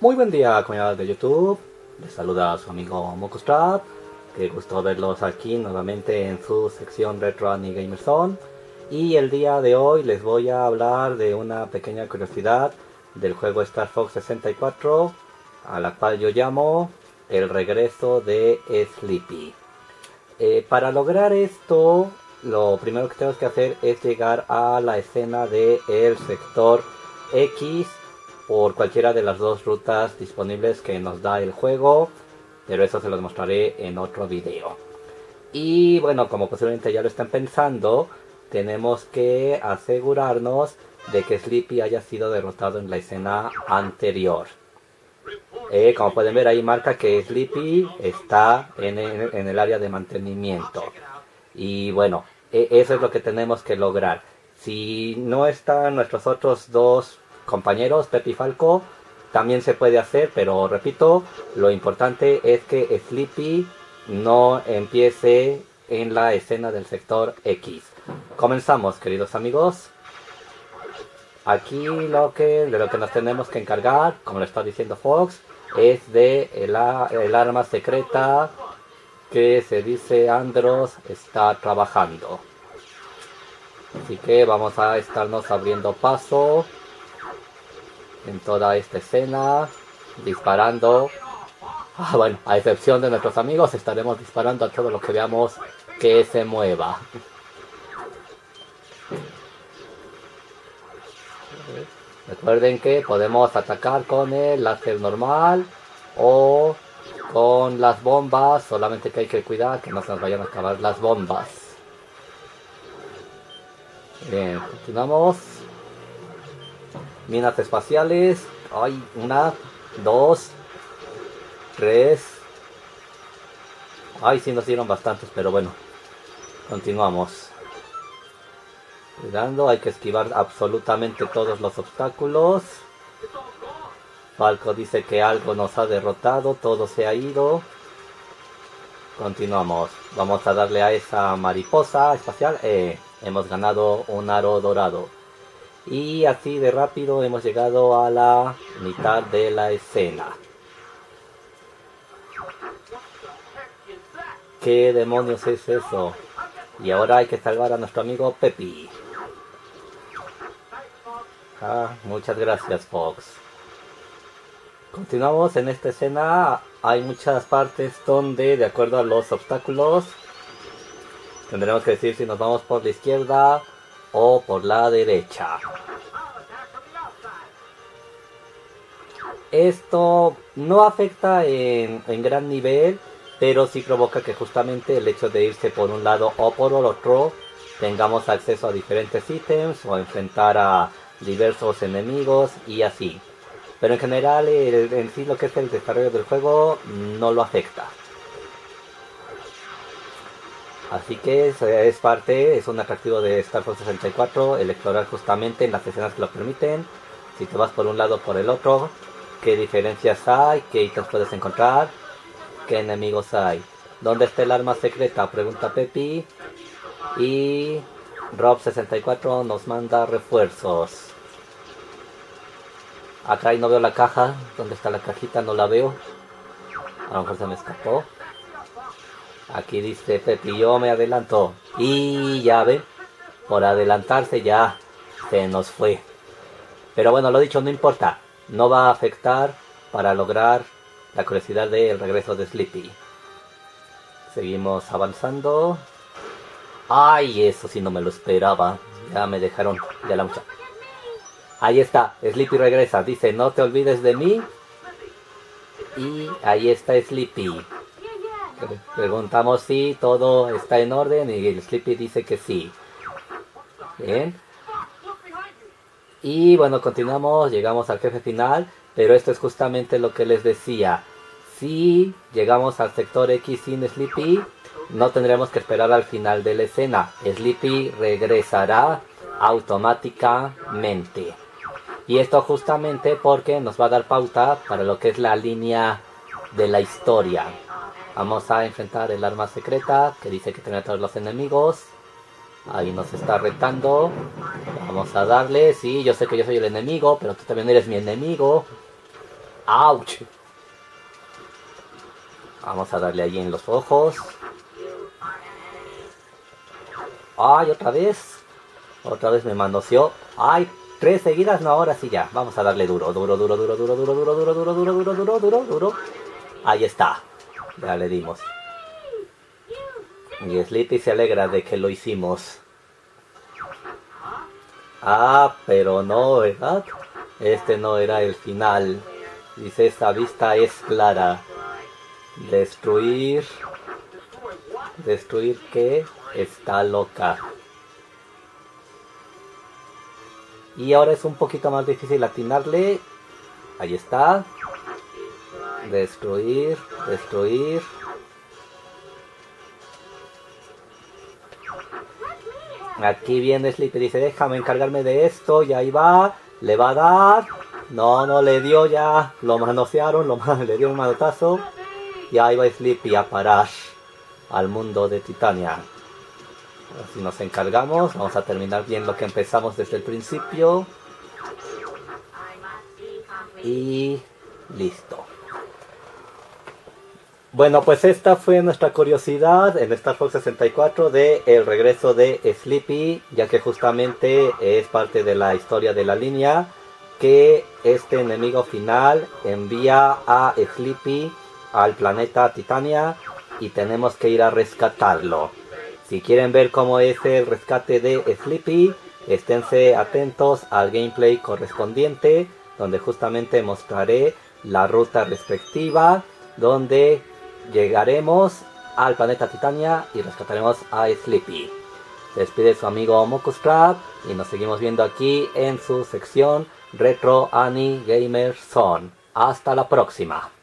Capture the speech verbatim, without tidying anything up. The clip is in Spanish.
Muy buen día, comunidad de YouTube. Les saluda a su amigo Mukustrap. Qué gusto verlos aquí nuevamente en su sección Retro Anime Gamer Zone. Y el día de hoy les voy a hablar de una pequeña curiosidad del juego Star Fox sesenta y cuatro, a la cual yo llamo el regreso de Slippy. Eh, para lograr esto, lo primero que tenemos que hacer es llegar a la escena de el sector X por cualquiera de las dos rutas disponibles que nos da el juego, pero eso se los mostraré en otro video. Y bueno, como posiblemente ya lo están pensando, tenemos que asegurarnos de que Slippy haya sido derrotado en la escena anterior. Eh, como pueden ver, ahí marca que Slippy está en el, en el área de mantenimiento. Y bueno, eh, eso es lo que tenemos que lograr. Si no están nuestros otros dos compañeros, Pepe y Falco, también se puede hacer, pero repito, lo importante es que Slippy no empiece en la escena del sector X. Comenzamos, queridos amigos. Aquí lo que, de lo que nos tenemos que encargar, como lo está diciendo Fox, es de el, el arma secreta que se dice Andros está trabajando. Así que vamos a estarnos abriendo paso en toda esta escena, disparando. Ah, bueno, a excepción de nuestros amigos, estaremos disparando a todo lo que veamos que se mueva. Recuerden que podemos atacar con el láser normal o con las bombas, solamente que hay que cuidar que no se nos vayan a acabar las bombas. Bien, continuamos. Minas espaciales. Hay una, dos, tres. Ay, sí nos dieron bastantes, pero bueno. Continuamos. Cuidando, hay que esquivar absolutamente todos los obstáculos. Falco dice que algo nos ha derrotado, todo se ha ido. Continuamos. Vamos a darle a esa mariposa espacial. Eh, hemos ganado un aro dorado. Y así de rápido hemos llegado a la mitad de la escena. ¿Qué demonios es eso? Y ahora hay que salvar a nuestro amigo Pepe. Ah, muchas gracias, Fox. Continuamos. En esta escena hay muchas partes donde, de acuerdo a los obstáculos, tendremos que decir si nos vamos por la izquierda o por la derecha. Esto no afecta en, en gran nivel, pero sí provoca que justamente el hecho de irse por un lado o por el otro tengamos acceso a diferentes ítems o enfrentar a diversos enemigos y así. Pero en general, el, en sí lo que es el desarrollo del juego no lo afecta. Así que es, es parte, es un atractivo de Star Fox sesenta y cuatro, el explorar justamente en las escenas que lo permiten. Si te vas por un lado o por el otro, qué diferencias hay, qué ítems puedes encontrar, qué enemigos hay. ¿Dónde está el arma secreta? Pregunta Pepe. Y Rob sesenta y cuatro nos manda refuerzos. Acá ahí no veo la caja. ¿Dónde está la cajita? No la veo. A lo mejor se me escapó. Aquí dice Pepe, yo me adelanto. Y ya ven, por adelantarse ya se nos fue. Pero bueno, lo dicho, no importa. No va a afectar para lograr la curiosidad del regreso de Slippy. Seguimos avanzando. Ay, eso sí no me lo esperaba. Ya me dejaron de la mucha. Ahí está, Slippy regresa. Dice, no te olvides de mí. Y ahí está Slippy. Preguntamos si todo está en orden y el Slippy dice que sí. Bien. Y bueno, continuamos, llegamos al jefe final, pero esto es justamente lo que les decía. Si llegamos al sector X sin Slippy, no tendremos que esperar al final de la escena. Slippy regresará automáticamente. Y esto justamente porque nos va a dar pauta para lo que es la línea de la historia. Vamos a enfrentar el arma secreta que dice que tiene a todos los enemigos. Ahí nos está retando. Vamos a darle. Sí, yo sé que yo soy el enemigo, pero tú también eres mi enemigo. ¡Auch! Vamos a darle ahí en los ojos. ¡Ay, otra vez! Otra vez me manoseó. ¡Ay! Tres seguidas, no, ahora sí ya. Vamos a darle duro, duro, duro, duro, duro, duro, duro, duro, duro, duro, duro, duro, duro, duro. Ahí está. Ya le dimos. Y Slippy se alegra de que lo hicimos. Ah, pero no, ¿verdad? Este no era el final. Dice, esta vista es clara. Destruir... ¿Destruir qué? Está loca. Y ahora es un poquito más difícil atinarle. Ahí está. Destruir, destruir. Aquí viene Slippy y dice, déjame encargarme de esto. Y ahí va. Le va a dar. No, no le dio ya. Lo manosearon, lo man... le dio un manotazo. Y ahí va Slippy a parar al mundo de Titania. Así nos encargamos. Vamos a terminar bien lo que empezamos desde el principio. Y listo. Bueno, pues esta fue nuestra curiosidad en Star Fox sesenta y cuatro de el regreso de Slippy, ya que justamente es parte de la historia de la línea que este enemigo final envía a Slippy al planeta Titania y tenemos que ir a rescatarlo. Si quieren ver cómo es el rescate de Slippy, esténse atentos al gameplay correspondiente, donde justamente mostraré la ruta respectiva, donde llegaremos al planeta Titania y rescataremos a Slippy. Se despide su amigo Mukustrap y nos seguimos viendo aquí en su sección Retro Anime Gamer Zone. Hasta la próxima.